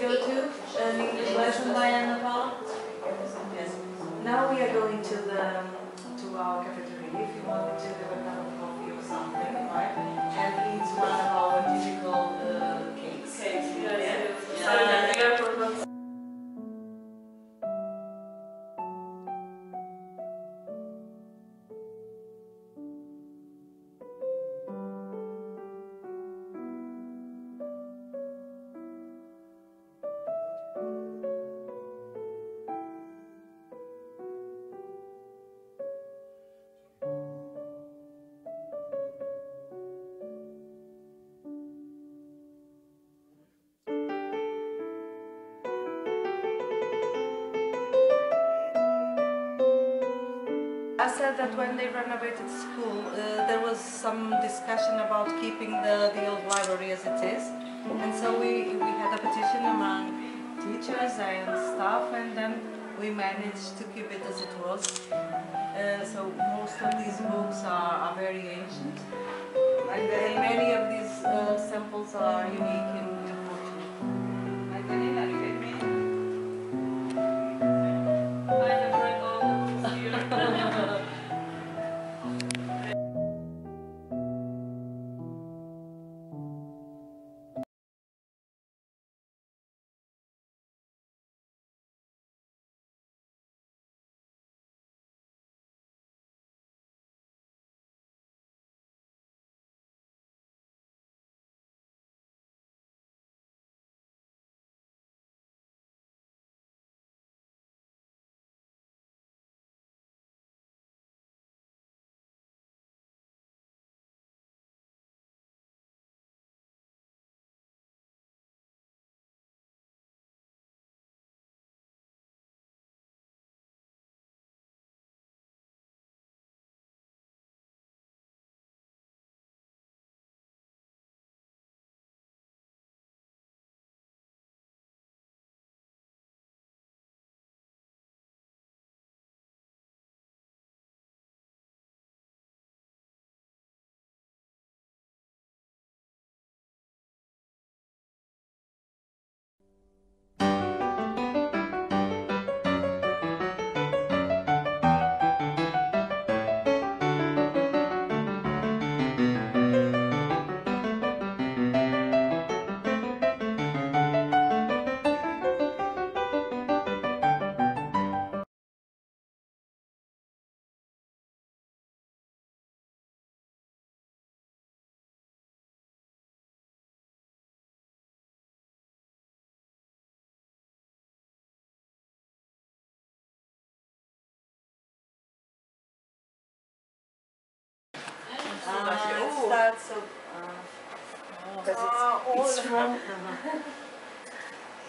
to go to an English lesson by Ana Paula? Yes. Now we are going to our cafeteria. If you want to have a cup of coffee or something, right? And it's one of our typical cakes. Yeah. I said that when they renovated school, there was some discussion about keeping the old library as it is, and so we had a petition among teachers and staff, and then we managed to keep it as it was. So most of these books are very ancient, and many of these samples are unique in Portugal.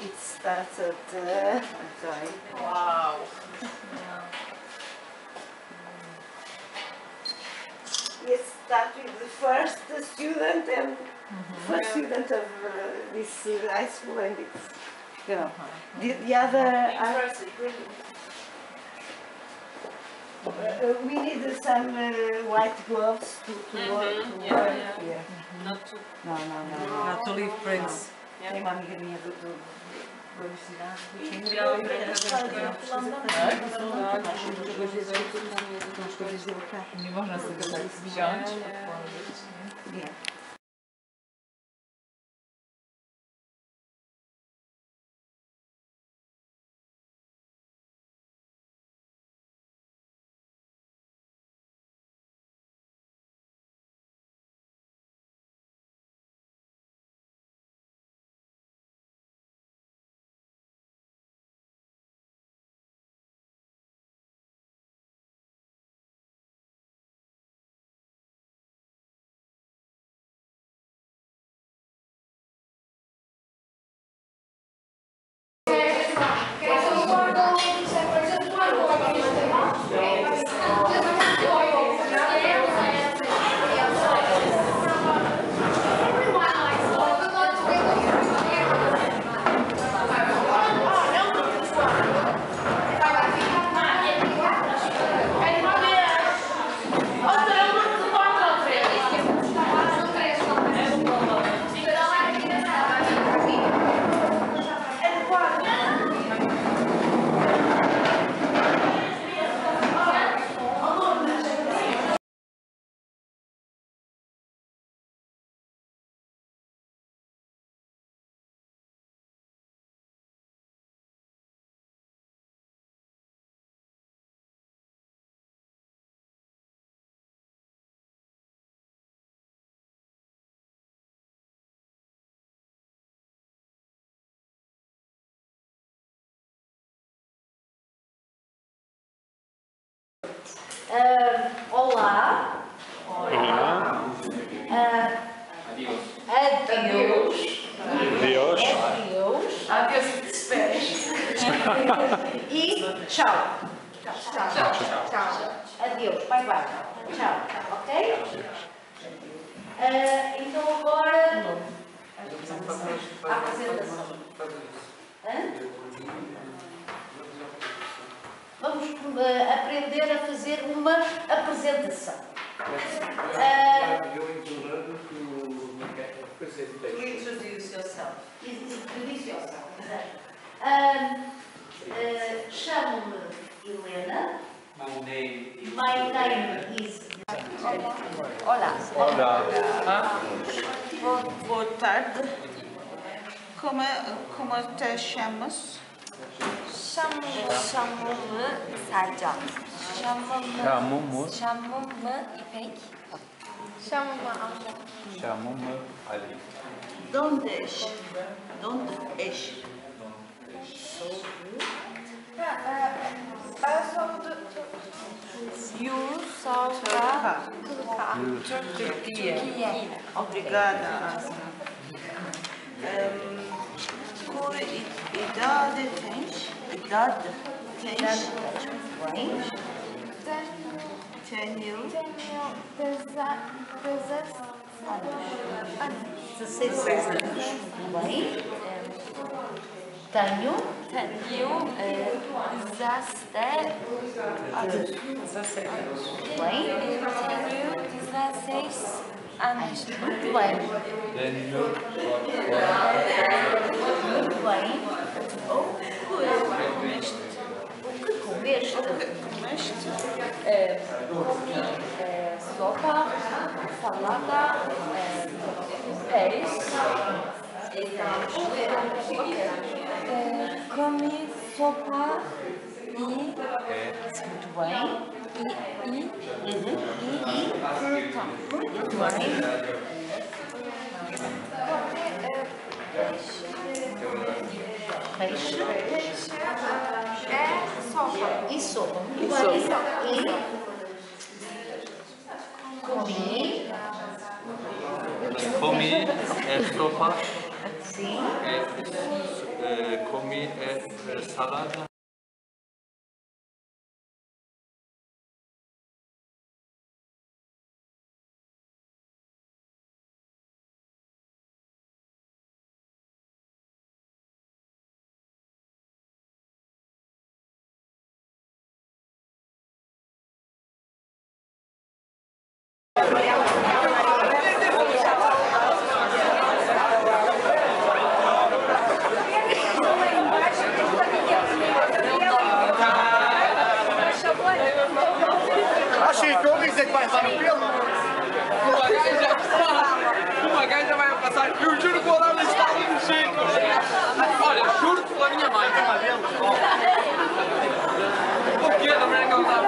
It starts at sorry. Wow. It starts with the first student and first student of this high school, and it's the other. We need some white gloves to work here. Not to not to leave prints. Tem uma amiga minha da universidade que Olá. Olá. Adeus. Adeus. Adeus. Adeus. Adeus que te esperes. E tchau. Tchau. Tchau. Tchau. Adeus. Bye bye. Tchau. Ok? Então agora... A apresentação. Vamos aprender a fazer uma apresentação. Introduce yourself. Introduce yourself. Chamo-me Helena. My name is... Olá. Olá. Boa tarde. Como te chamas? Chamo-me Sercan. Chamo-me İpek. Chamo-me Amla. Chamo-me Ali. Donde és? Turquia. Obrigada. Qual idade tens? Tenho 16 anos. Bem? Tenho 16 anos. Muito bem. Muito bem. O que comeste? Sopa, salada, peixe. Comi sopa e peixe. E comi sopa. Sim. Comi salada. Achei que eu pensei que vai passar no pelo. Uma gaja vai passar. Eu juro que vou dar uma escala no jeito. Olha, juro pela minha mãe. Por que da mulher que eu tava?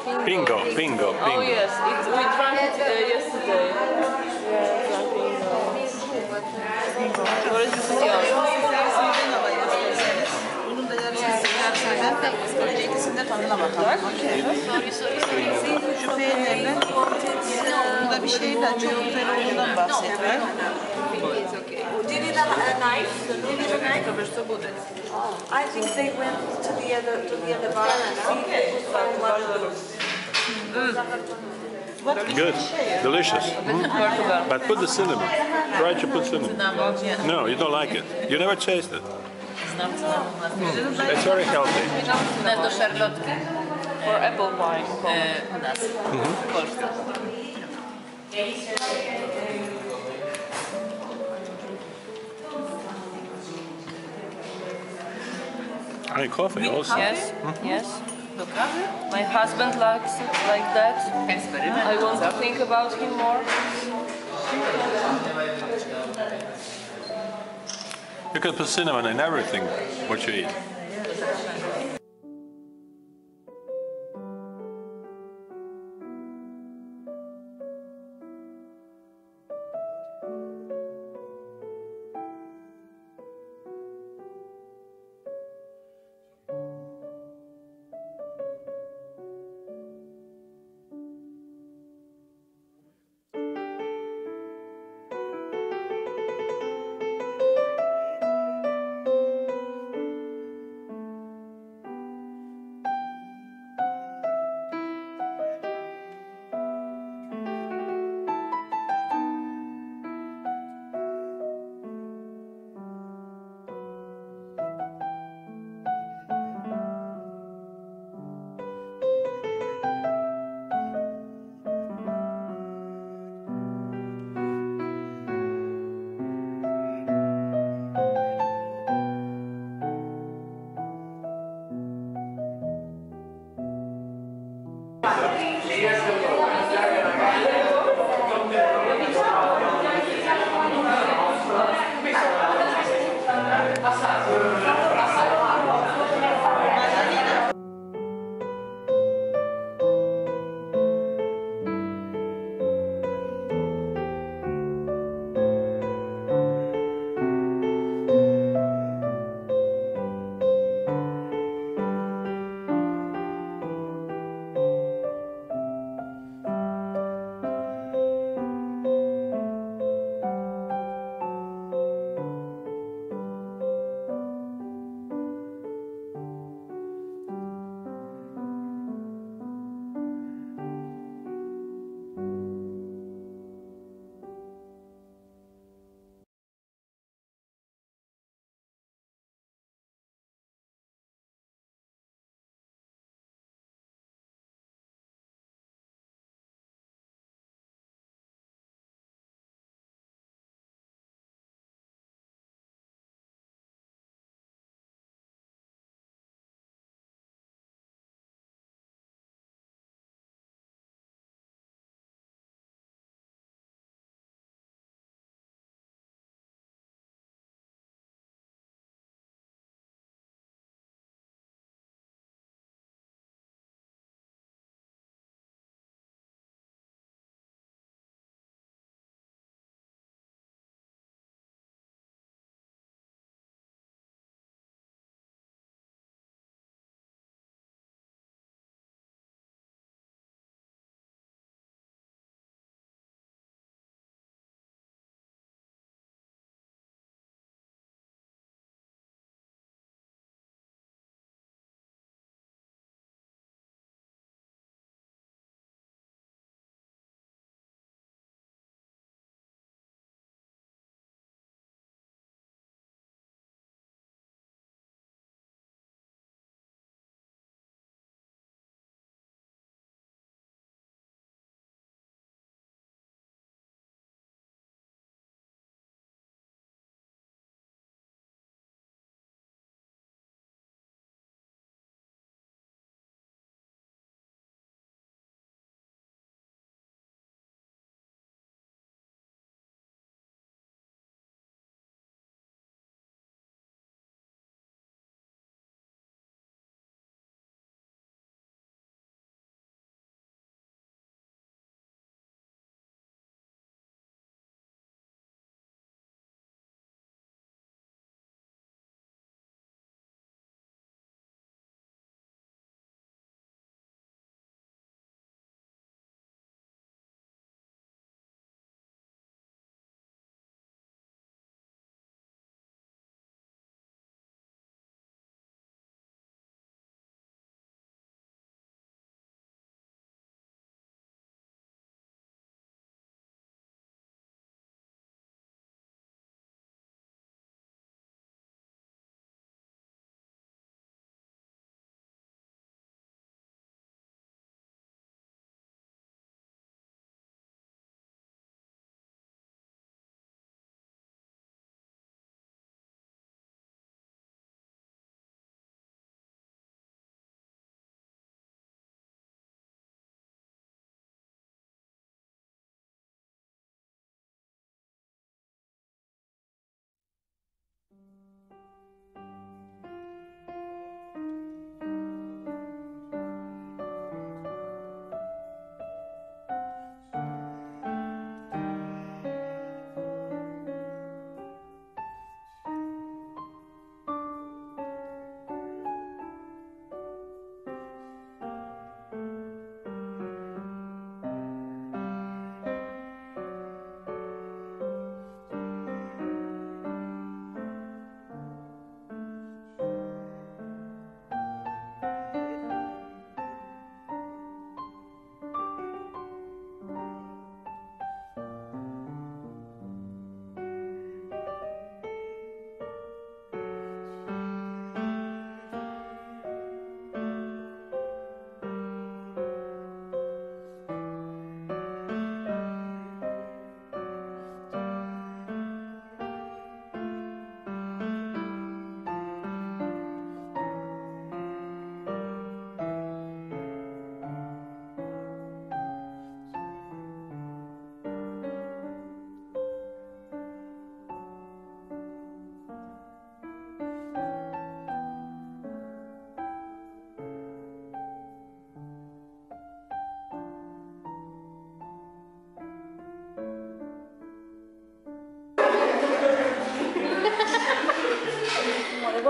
Pingo, pingo, pingo. Oh yes, we drank it yesterday. Şu peynirle bunda bir şeyden, çocuk peynirinden bahsetmek. Do you need a knife? Do you need a knife? I think they went to the other bar and found one. Good, delicious. Mm. But put the cinnamon. Try to put cinnamon. No, you don't like it. You never taste it. Mm. It's very healthy. For apple wine. Mm-hmm. I coffee also. Yes, mm-hmm. Yes. My husband likes it like that. I want to think about him more. You can put cinnamon in everything what you eat.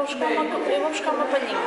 eu vou buscar uma palhinha.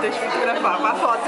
Deixa eu fotografar, para a foto.